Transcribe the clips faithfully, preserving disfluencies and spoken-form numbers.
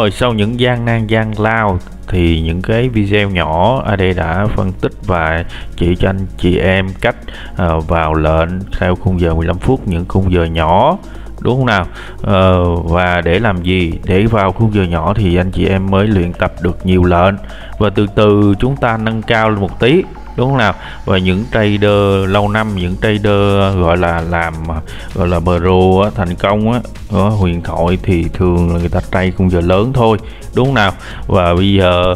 Rồi sau những gian nan gian lao thì những cái video nhỏ a đê đã phân tích và chỉ cho anh chị em cách uh, vào lệnh theo khung giờ mười lăm phút, những khung giờ nhỏ, đúng không nào? Uh, và để làm gì? Để vào khung giờ nhỏ thì anh chị em mới luyện tập được nhiều lệnh và từ từ chúng ta nâng cao lên một tí, đúng không nào? Và những trader lâu năm, những trader gọi là làm gọi là pro thành công á, huyền thoại thì thường là người ta trade khung giờ lớn thôi, đúng không nào? Và bây giờ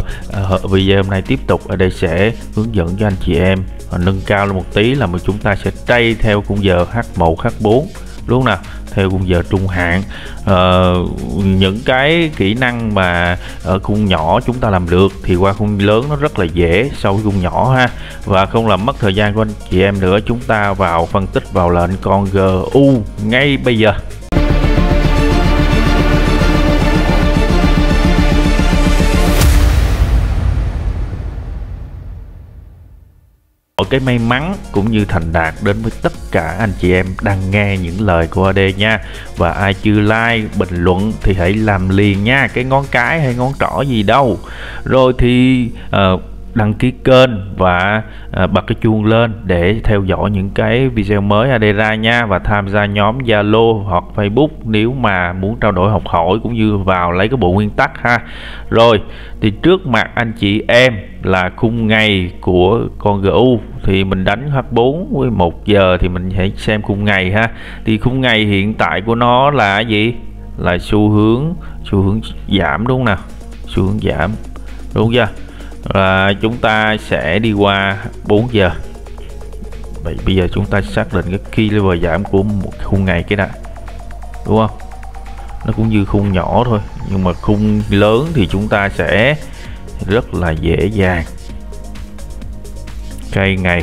video hôm nay tiếp tục ở đây sẽ hướng dẫn cho anh chị em nâng cao lên một tí là mà chúng ta sẽ trade theo khung giờ H một H bốn, đúng không nào? Theo khung giờ trung hạn. Ờ, những cái kỹ năng mà ở khung nhỏ chúng ta làm được thì qua khung lớn nó rất là dễ so với khung nhỏ ha. Và không làm mất thời gian của anh chị em nữa, chúng ta vào phân tích vào lệnh con giê u ngay bây giờ. Cái may mắn cũng như thành đạt đến với tất cả anh chị em đang nghe những lời của a đê nha. Và ai chưa like, bình luận thì hãy làm liền nha, cái ngón cái hay ngón trỏ gì đâu. Rồi thì uh, đăng ký kênh và uh, bật cái chuông lên để theo dõi những cái video mới a đê ra nha. Và tham gia nhóm Zalo hoặc Facebook nếu mà muốn trao đổi học hỏi cũng như vào lấy cái bộ nguyên tắc ha. Rồi thì trước mặt anh chị em là khung ngày của con giê u thì mình đánh H bốn với một giờ thì mình hãy xem khung ngày ha. Thì khung ngày hiện tại của nó là gì? Là xu hướng xu hướng giảm, đúng không nào? Xu hướng giảm, đúng chưa? Là chúng ta sẽ đi qua bốn giờ. Vậy bây giờ chúng ta xác định cái Keylevel giảm của một khung ngày cái đã, đúng không? Nó cũng như khung nhỏ thôi, nhưng mà khung lớn thì chúng ta sẽ rất là dễ dàng cây ngày,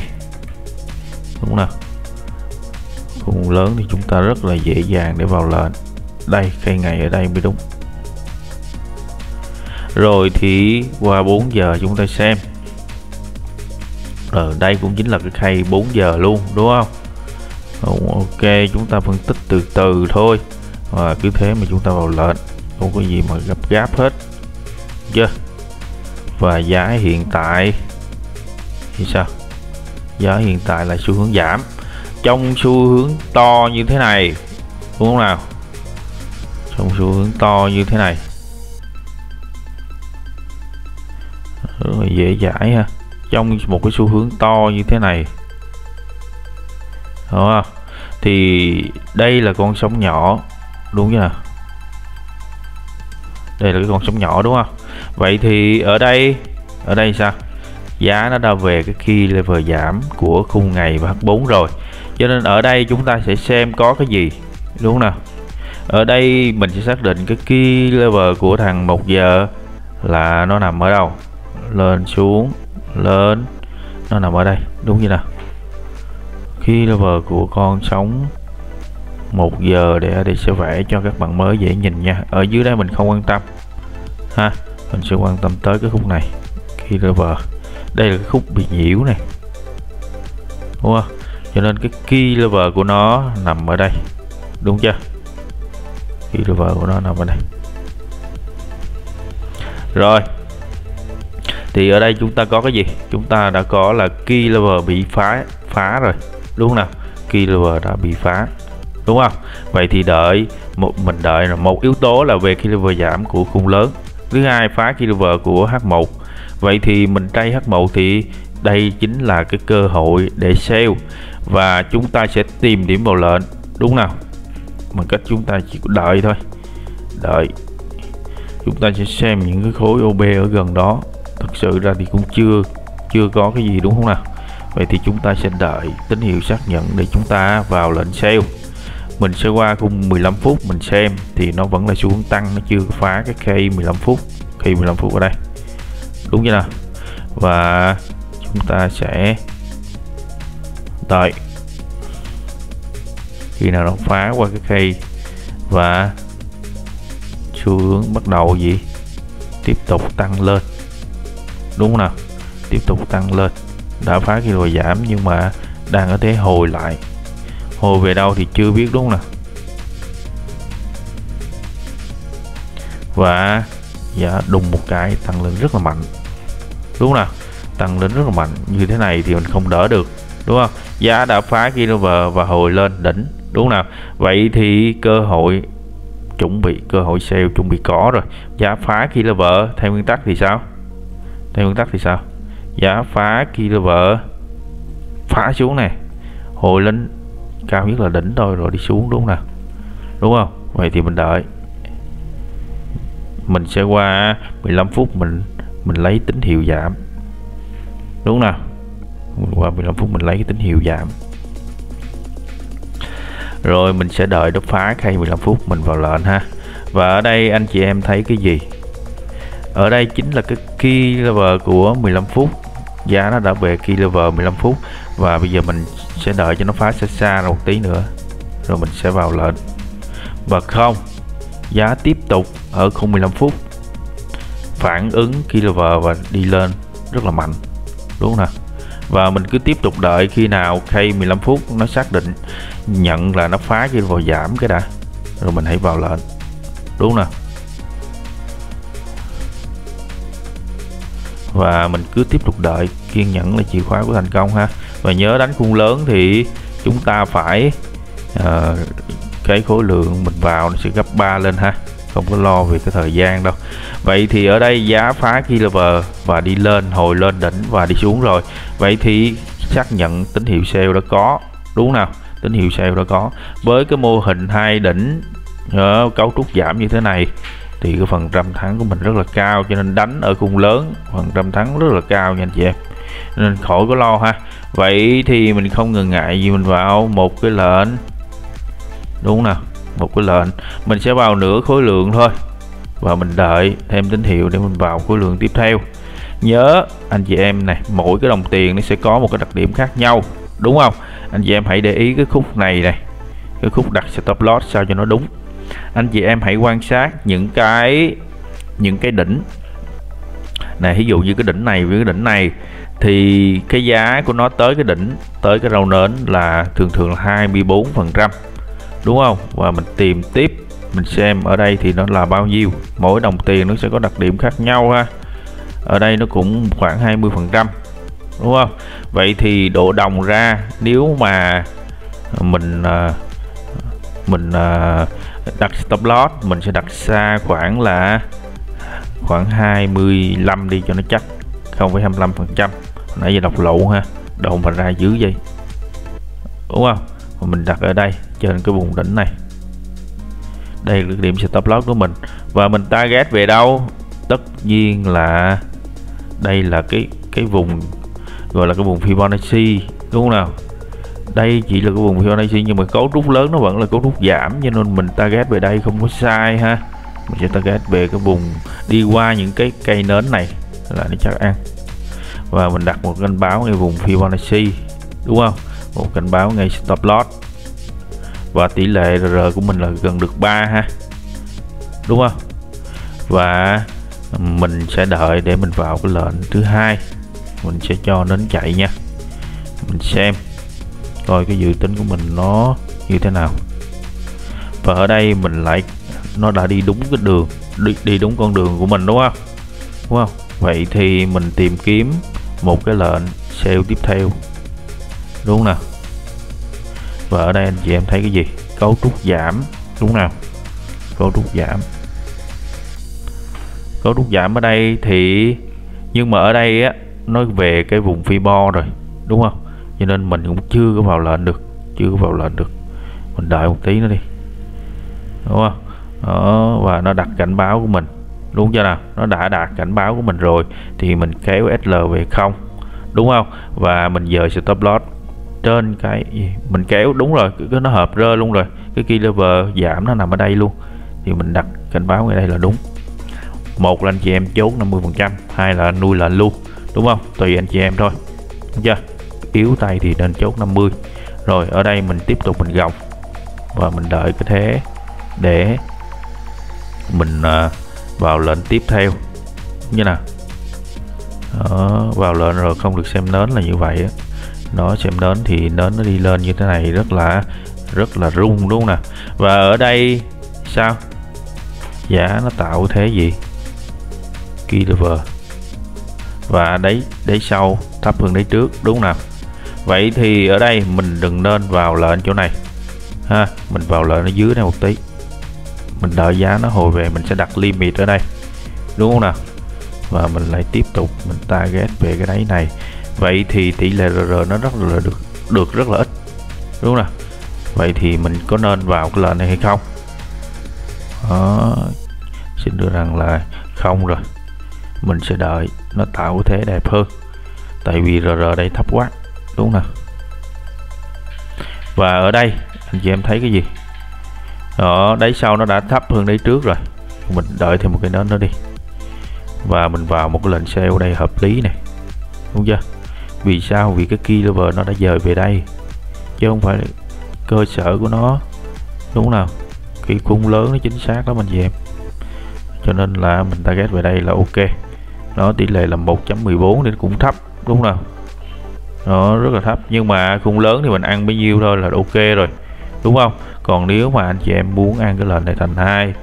đúng không nào? Khung lớn thì chúng ta rất là dễ dàng để vào lệnh. Đây, cây ngày ở đây mới đúng. Rồi thì qua bốn giờ chúng ta xem. Ở đây cũng chính là cái khay bốn giờ luôn, đúng không? Ok, chúng ta phân tích từ từ thôi. Và cứ thế mà chúng ta vào lệnh, không có gì mà gấp gáp hết, chưa? Yeah. Và giá hiện tại thì sao? Giá hiện tại là xu hướng giảm trong xu hướng to như thế này, đúng không nào? Trong xu hướng to như thế này rồi, dễ dãi ha. Trong một cái xu hướng to như thế này, đúng không? Thì đây là con sóng nhỏ, đúng chưa? Đây là cái con sóng nhỏ, đúng không? Vậy thì ở đây ở đây sao? Giá nó đã về cái Keylevel giảm của khung ngày và H bốn rồi, cho nên ở đây chúng ta sẽ xem có cái gì, đúng không nào? Ở đây mình sẽ xác định cái Keylevel của thằng một giờ là nó nằm ở đâu, lên xuống lên, nó nằm ở đây, đúng như nào? Keylevel của con sóng một giờ để đi sẽ vẽ cho các bạn mới dễ nhìn nha. Ở dưới đây mình không quan tâm ha, mình sẽ quan tâm tới cái khúc này. Keylevel đây là cái khúc bị nhiễu này, đúng không? Cho nên cái Keylevel của nó nằm ở đây, đúng chưa? Keylevel của nó nằm ở đây. Rồi thì ở đây chúng ta có cái gì? Chúng ta đã có là Keylevel bị phá phá rồi, đúng không nào? Keylevel đã bị phá, đúng không? Vậy thì đợi một mình đợi là một yếu tố là về Keylevel giảm của khung lớn, thứ hai phá Keylevel của H một. Vậy thì mình trade H một thì đây chính là cái cơ hội để sell và chúng ta sẽ tìm điểm vào lệnh, đúng không nào? Bằng cách chúng ta chỉ đợi thôi, đợi. Chúng ta sẽ xem những cái khối ô bê ở gần đó. Thực sự ra thì cũng chưa chưa có cái gì, đúng không nào? Vậy thì chúng ta sẽ đợi tín hiệu xác nhận để chúng ta vào lệnh sell. Mình sẽ qua khung mười lăm phút mình xem thì nó vẫn là xu hướng tăng, nó chưa phá cái khay mười lăm phút, khay mười lăm phút ở đây, đúng chưa nào? Và chúng ta sẽ đợi khi nào nó phá qua cái khay và xu hướng bắt đầu gì tiếp tục tăng lên, đúng không nào? Tiếp tục tăng lên, đã phá khi rồi giảm nhưng mà đang ở thế hồi lại, hồi về đâu thì chưa biết, đúng không nào? Và giá đùng một cái tăng lên rất là mạnh, đúng không nào? Tăng lên rất là mạnh như thế này thì mình không đỡ được, đúng không? Giá đã phá Keylevel và hồi lên đỉnh, đúng không nào? Vậy thì cơ hội chuẩn bị, cơ hội sale chuẩn bị có rồi. Giá phá Keylevel theo nguyên tắc thì sao? Theo nguyên tắc thì sao? Giá phá Keylevel phá xuống này, hồi lên cao nhất là đỉnh thôi rồi đi xuống, đúng không nào? Đúng không? Vậy thì mình đợi, mình sẽ qua mười lăm phút mình mình lấy tín hiệu giảm, đúng nào? Mình qua mười lăm phút mình lấy cái tín hiệu giảm rồi mình sẽ đợi đột phá khay mười lăm phút mình vào lệnh ha. Và ở đây anh chị em thấy cái gì? Ở đây chính là cái Keylevel của mười lăm phút, giá nó đã về Keylevel mười lăm phút và bây giờ mình sẽ đợi cho nó phá xa xa ra một tí nữa rồi mình sẽ vào lệnh. Và không, giá tiếp tục ở khung mười lăm phút phản ứng Keylevel và đi lên rất là mạnh, đúng không nào? Và mình cứ tiếp tục đợi khi nào khay mười lăm phút nó xác định nhận là nó phá Keylevel giảm cái đã rồi mình hãy vào lệnh, đúng không nào? Và mình cứ tiếp tục đợi, kiên nhẫn là chìa khóa của thành công ha. Và nhớ đánh khung lớn thì chúng ta phải uh, cái khối lượng mình vào nó sẽ gấp ba lên ha, không có lo về cái thời gian đâu. Vậy thì ở đây giá phá Keylevel và đi lên, hồi lên đỉnh và đi xuống rồi. Vậy thì xác nhận tín hiệu sale đã có, đúng không nào? Tín hiệu sale đã có. Với cái mô hình hai đỉnh uh, cấu trúc giảm như thế này thì cái phần trăm thắng của mình rất là cao, cho nên đánh ở khung lớn phần trăm thắng rất là cao nha anh chị em, nên khỏi có lo ha. Vậy thì mình không ngần ngại gì mình vào một cái lệnh, đúng không nào? Một cái lệnh mình sẽ vào nửa khối lượng thôi và mình đợi thêm tín hiệu để mình vào khối lượng tiếp theo. Nhớ anh chị em này, mỗi cái đồng tiền nó sẽ có một cái đặc điểm khác nhau, đúng không anh chị em? Hãy để ý cái khúc này này, cái khúc đặt stop loss sao cho nó đúng. Anh chị em hãy quan sát những cái những cái đỉnh này, ví dụ như cái đỉnh này với cái đỉnh này thì cái giá của nó tới cái đỉnh, tới cái rau nến là thường thường là hai mươi bốn phần trăm, đúng không? Và mình tìm tiếp, mình xem ở đây thì nó là bao nhiêu. Mỗi đồng tiền nó sẽ có đặc điểm khác nhau ha. Ở đây nó cũng khoảng hai mươi phần trăm, đúng không? Vậy thì độ đồng ra, nếu mà mình mình đặt stop loss mình sẽ đặt xa khoảng là khoảng hai mươi lăm đi cho nó chắc, không phẩy hai mươi lăm phần trăm. Nãy giờ đọc lộn ha, đồng mà ra dữ vậy, đúng không? Và mình đặt ở đây trên cái vùng đỉnh này, đây là điểm stop loss của mình. Và mình target về đâu? Tất nhiên là đây là cái cái vùng gọi là cái vùng Fibonacci, đúng không nào? Đây chỉ là cái vùng Fibonacci nhưng mà cấu trúc lớn nó vẫn là cấu trúc giảm, cho nên mình target về đây không có sai ha. Mình sẽ target về cái vùng đi qua những cái cây nến này là nó chắc ăn, và mình đặt một cảnh báo ngay vùng Fibonacci, đúng không? Một cảnh báo ngay stop loss và tỷ lệ rờ rờ của mình là gần được ba ha, đúng không? Và mình sẽ đợi để mình vào cái lệnh thứ hai, mình sẽ cho nến chạy nha, mình xem coi cái dự tính của mình nó như thế nào. Và ở đây mình lại nó đã đi đúng cái đường, đi, đi đúng con đường của mình, đúng không? Đúng không? Vậy thì mình tìm kiếm một cái lệnh sale tiếp theo, đúng không nào? Và ở đây anh chị em thấy cái gì? Cấu trúc giảm, đúng không nào? Cấu trúc giảm, cấu trúc giảm ở đây thì nhưng mà ở đây á nó về cái vùng Fibo rồi, đúng không? Cho nên mình cũng chưa có vào lệnh được, chưa có vào lệnh được. Mình đợi một tí nữa đi, đúng không? Đó, và nó đặt cảnh báo của mình, đúng chưa nào? Nó đã đạt cảnh báo của mình rồi thì mình kéo ét lờ về không, đúng không? Và mình dời stop loss trên cái mình kéo, đúng rồi, cái nó hợp rơ luôn rồi. Cái Keylevel giảm nó nằm ở đây luôn thì mình đặt cảnh báo ngay đây là đúng. Một là anh chị em chốt năm mươi phần trăm, hai là nuôi lệnh luôn, đúng không? Tùy anh chị em thôi, đúng chưa? Yếu tay thì nên chốt năm mươi. Rồi ở đây mình tiếp tục mình gọc và mình đợi cái thế để mình vào lệnh tiếp theo như nào. Đó, vào lệnh rồi không được xem nến là như vậy đó. Nó xem nến thì nến nó đi lên như thế này rất là rất là rung, đúng không nè? Và ở đây sao? Giá nó tạo thế gì? Keylevel và đáy đáy sau thấp hơn đáy trước, đúng nào. Vậy thì ở đây mình đừng nên vào lệnh chỗ này ha, mình vào lệnh ở dưới này một tí, mình đợi giá nó hồi về mình sẽ đặt limit ở đây, đúng không nào. Và mình lại tiếp tục mình target về cái đáy này. Vậy thì tỷ lệ rờ rờ nó rất là được được rất là ít, đúng không nào. Vậy thì mình có nên vào cái lệnh này hay không? Đó, xin đưa rằng là không rồi. Mình sẽ đợi nó tạo thế đẹp hơn, tại vì rờ rờ đây thấp quá, đúng không nào. Và ở đây anh chị em thấy cái gì? Đó, đáy sau nó đã thấp hơn đáy trước rồi, mình đợi thêm một cái nến nữa đi và mình vào một cái lệnh sale đây hợp lý này, đúng chưa? Vì sao? Vì cái Keylevel nó đã dời về đây chứ không phải cơ sở của nó, đúng không nào. Cái khung lớn nó chính xác lắm anh chị em, cho nên là mình target về đây là ok. Nó tỷ lệ là một chấm mười bốn nên cũng thấp, đúng không nào. Nó rất là thấp, nhưng mà khung lớn thì mình ăn bấy nhiêu thôi là ok rồi, đúng không. Còn nếu mà anh chị em muốn ăn cái lệnh này thành hai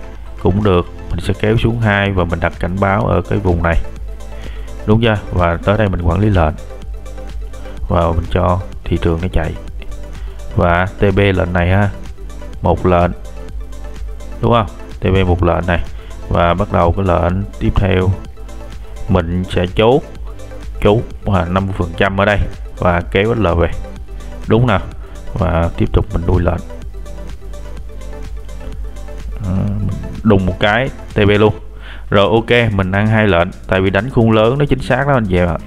cũng được, mình sẽ kéo xuống hai và mình đặt cảnh báo ở cái vùng này, đúng chưa. Và tới đây mình quản lý lệnh và mình cho thị trường nó chạy. Và tb lệnh này ha, một lệnh, đúng không, tb một lệnh này. Và bắt đầu cái lệnh tiếp theo mình sẽ chốt chốt năm mươi phần trăm ở đây và kéo ét lờ về, đúng nào. Và tiếp tục mình nuôi lệnh, đùng một cái tb luôn rồi, ok. Mình ăn hai lệnh tại vì đánh khung lớn nó chính xác đó anh chị ạ.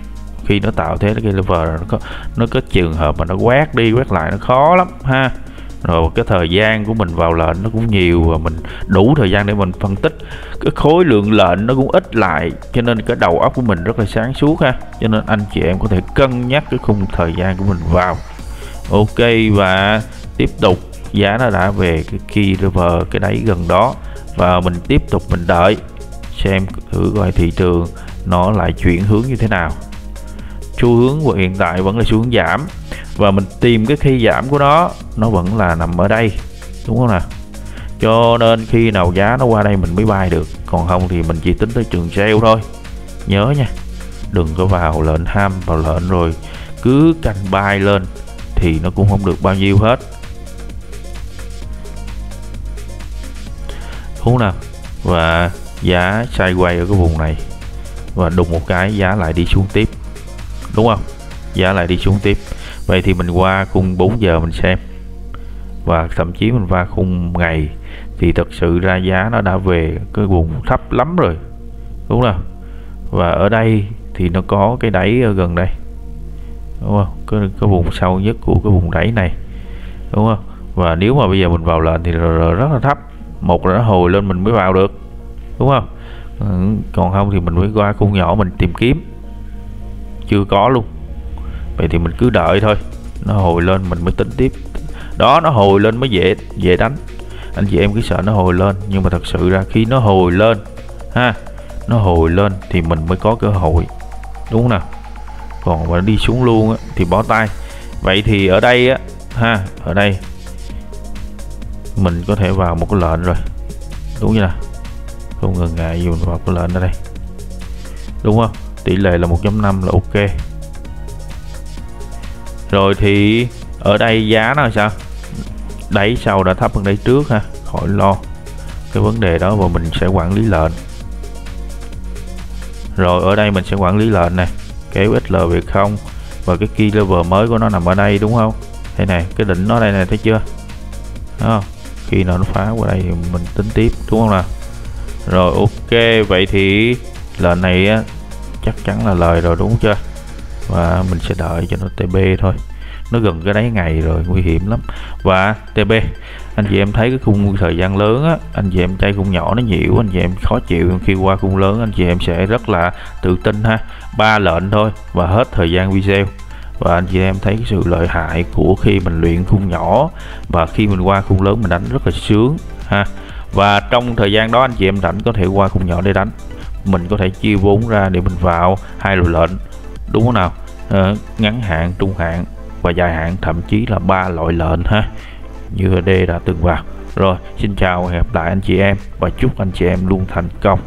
Khi nó tạo thế cái level nó có nó có trường hợp mà nó quét đi quét lại nó khó lắm ha. Rồi cái thời gian của mình vào lệnh nó cũng nhiều và mình đủ thời gian để mình phân tích, cái khối lượng lệnh nó cũng ít lại, cho nên cái đầu óc của mình rất là sáng suốt ha. Cho nên anh chị em có thể cân nhắc cái khung thời gian của mình vào, ok. Và tiếp tục giá nó đã về cái Keylevel cái đáy gần đó và mình tiếp tục mình đợi xem thử coi thị trường nó lại chuyển hướng như thế nào. Xu hướng của hiện tại vẫn là xu hướng giảm và mình tìm cái khi giảm của nó, nó vẫn là nằm ở đây, đúng không nào. Cho nên khi nào giá nó qua đây mình mới buy được, còn không thì mình chỉ tính tới trường sale thôi. Nhớ nha, đừng có vào lệnh ham vào lệnh rồi cứ canh buy lên thì nó cũng không được bao nhiêu hết, đúng nào. Và giá sideways ở cái vùng này và đùng một cái giá lại đi xuống tiếp, đúng không, giá lại đi xuống tiếp. Vậy thì mình qua khung bốn giờ mình xem và thậm chí mình qua khung ngày thì thật sự ra giá nó đã về cái vùng thấp lắm rồi, đúng không. Và ở đây thì nó có cái đáy ở gần đây, đúng không, cái, cái vùng sâu nhất của cái vùng đáy này, đúng không. Và nếu mà bây giờ mình vào lệnh thì rất là thấp, một là nó hồi lên mình mới vào được, đúng không. Ừ, còn không thì mình mới qua khung nhỏ mình tìm kiếm, chưa có luôn. Vậy thì mình cứ đợi thôi, nó hồi lên mình mới tính tiếp đó. Nó hồi lên mới dễ dễ đánh anh chị em, cứ sợ nó hồi lên, nhưng mà thật sự ra khi nó hồi lên ha, nó hồi lên thì mình mới có cơ hội, đúng không nào. Còn mà đi xuống luôn á, thì bó tay. Vậy thì ở đây á ha, ở đây mình có thể vào một cái lệnh rồi, đúng như nào, không ngần ngại gì mình vào cái lệnh ở đây, đúng không. Tỷ lệ là một chấm năm là ok rồi. Thì ở đây giá nó sao, đáy sau đã thấp hơn đáy trước ha, khỏi lo cái vấn đề đó. Và mình sẽ quản lý lệnh rồi, ở đây mình sẽ quản lý lệnh này, kéo ét lờ về không. Và cái Keylevel mới của nó nằm ở đây, đúng không. Thế này, cái đỉnh nó đây này, thấy chưa đó. Khi nào nó phá qua đây thì mình tính tiếp, đúng không nào. Rồi ok, vậy thì lệnh này á, chắc chắn là lời rồi, đúng chưa. Và mình sẽ đợi cho nó tb thôi, nó gần cái đáy ngày rồi, nguy hiểm lắm. Và tb anh chị em thấy cái khung thời gian lớn á, anh chị em chơi khung nhỏ nó nhiều, anh chị em khó chịu. Khi qua khung lớn anh chị em sẽ rất là tự tin ha. Ba lệnh thôi và hết thời gian video. Và anh chị em thấy cái sự lợi hại của khi mình luyện khung nhỏ, và khi mình qua khung lớn mình đánh rất là sướng ha. Và trong thời gian đó anh chị em rảnh có thể qua khung nhỏ để đánh, mình có thể chia vốn ra để mình vào hai loại lệnh, đúng không nào. À, ngắn hạn, trung hạn và dài hạn, thậm chí là ba loại lệnh ha, như D đã từng vào rồi. Xin chào hẹn gặp lại anh chị em và chúc anh chị em luôn thành công.